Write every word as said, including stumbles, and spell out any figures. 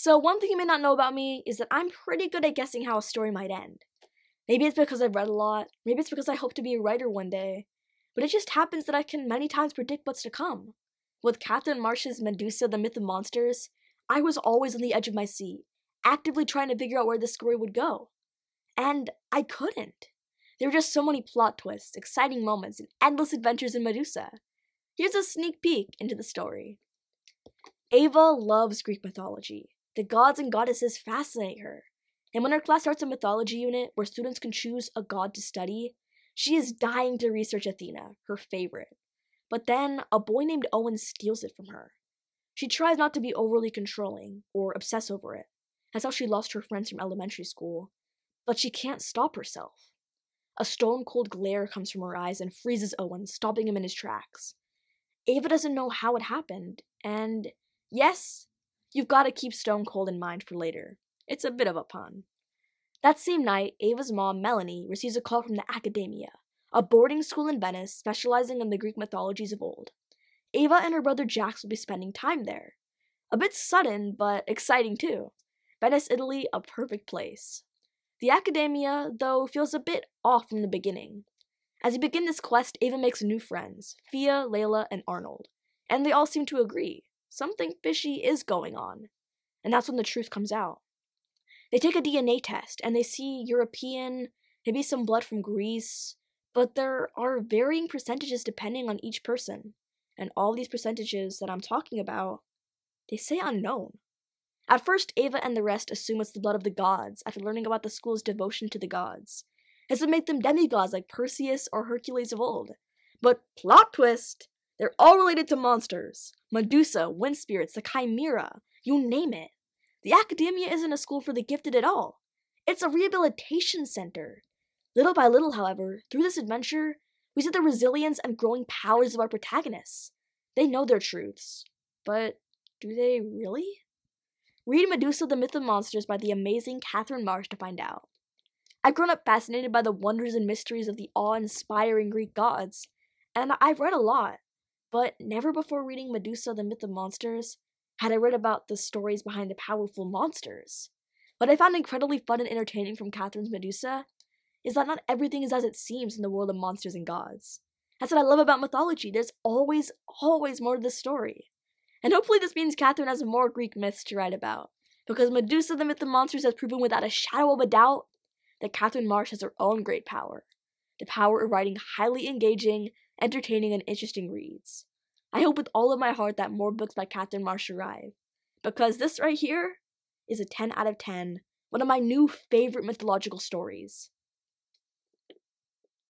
So one thing you may not know about me is that I'm pretty good at guessing how a story might end. Maybe it's because I've read a lot, maybe it's because I hope to be a writer one day, but it just happens that I can many times predict what's to come. With Katherine Marsh's Medusa, The Myth of Monsters, I was always on the edge of my seat, actively trying to figure out where the story would go. And I couldn't. There were just so many plot twists, exciting moments, and endless adventures in Medusa. Here's a sneak peek into the story. Ava loves Greek mythology. The gods and goddesses fascinate her. And when her class starts a mythology unit where students can choose a god to study, she is dying to research Athena, her favorite. But then, a boy named Owen steals it from her. She tries not to be overly controlling or obsess over it. That's how she lost her friends from elementary school. But she can't stop herself. A stone-cold glare comes from her eyes and freezes Owen, stopping him in his tracks. Ava doesn't know how it happened, and yes, you've got to keep stone cold in mind for later. It's a bit of a pun. That same night, Ava's mom, Melanie, receives a call from the Academia, a boarding school in Venice specializing in the Greek mythologies of old. Ava and her brother Jax will be spending time there. A bit sudden, but exciting too. Venice, Italy, a perfect place. The Academia, though, feels a bit off from the beginning. As you begin this quest, Ava makes new friends, Fia, Layla, and Arnold, and they all seem to agree. Something fishy is going on. And that's when the truth comes out. They take a D N A test, and they see European, maybe some blood from Greece, but there are varying percentages depending on each person. And all these percentages that I'm talking about, they say unknown. At first, Ava and the rest assume it's the blood of the gods after learning about the school's devotion to the gods. This would make them demigods like Perseus or Hercules of old. But plot twist! They're all related to monsters. Medusa, wind spirits, the chimera, you name it. The Academia isn't a school for the gifted at all. It's a rehabilitation center. Little by little, however, through this adventure, we see the resilience and growing powers of our protagonists. They know their truths, but do they really? Read Medusa, The Myth of Monsters by the amazing Katherine Marsh to find out. I've grown up fascinated by the wonders and mysteries of the awe-inspiring Greek gods, and I've read a lot. But never before reading Medusa, The Myth of Monsters, had I read about the stories behind the powerful monsters. What I found incredibly fun and entertaining from Katherine's Medusa is that not everything is as it seems in the world of monsters and gods. That's what I love about mythology. There's always, always more to the story. And hopefully this means Katherine has more Greek myths to write about, because Medusa, The Myth of Monsters has proven without a shadow of a doubt that Katherine Marsh has her own great power. The power of writing highly engaging, entertaining, and interesting reads. I hope with all of my heart that more books by Katherine Marsh arrive, because this right here is a ten out of ten, one of my new favorite mythological stories.